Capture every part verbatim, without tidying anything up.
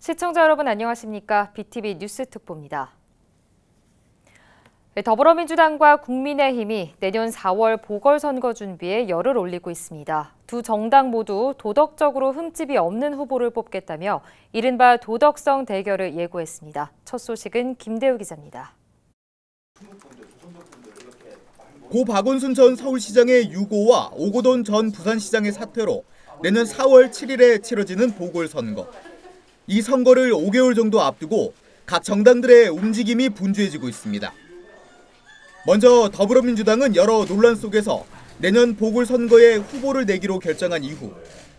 시청자 여러분 안녕하십니까? 비티비 뉴스 특보입니다. 더불어민주당과 국민의힘이 내년 사월 보궐선거 준비에 열을 올리고 있습니다. 두 정당 모두 도덕적으로 흠집이 없는 후보를 뽑겠다며 이른바 도덕성 대결을 예고했습니다. 첫 소식은 김대우 기자입니다. 고 박원순 전 서울시장의 유고와 오거돈 전 부산시장의 사퇴로 내년 사월 칠일에 치러지는 보궐선거. 이 선거를 오 개월 정도 앞두고 각 정당들의 움직임이 분주해지고 있습니다. 먼저 더불어민주당은 여러 논란 속에서 내년 보궐선거에 후보를 내기로 결정한 이후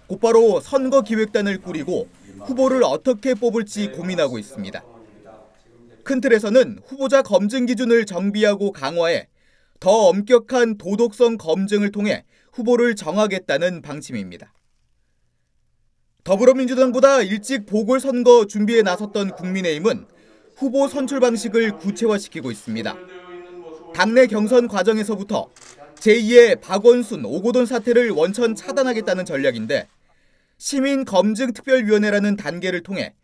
곧바로 선거기획단을 꾸리고 후보를 어떻게 뽑을지 고민하고 있습니다. 큰 틀에서는 후보자 검증 기준을 정비하고 강화해 더 엄격한 도덕성 검증을 통해 후보를 정하겠다는 방침입니다. 더불어민주당보다 일찍 보궐선거 준비에 나섰던 국민의힘은 후보 선출 방식을 구체화시키고 있습니다. 당내 경선 과정에서부터 제이의 박원순, 오거돈 사태를 원천 차단하겠다는 전략인데 시민검증특별위원회라는 단계를 통해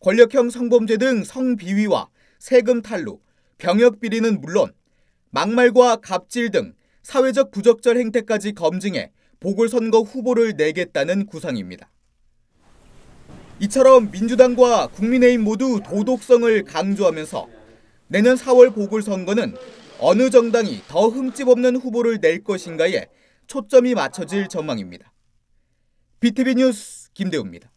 권력형 성범죄 등 성비위와 세금 탈루, 병역비리는 물론 막말과 갑질 등 사회적 부적절 행태까지 검증해 보궐선거 후보를 내겠다는 구상입니다. 이처럼 민주당과 국민의힘 모두 도덕성을 강조하면서 내년 사월 보궐선거는 어느 정당이 더 흠집 없는 후보를 낼 것인가에 초점이 맞춰질 전망입니다. 비티비 뉴스 김대우입니다.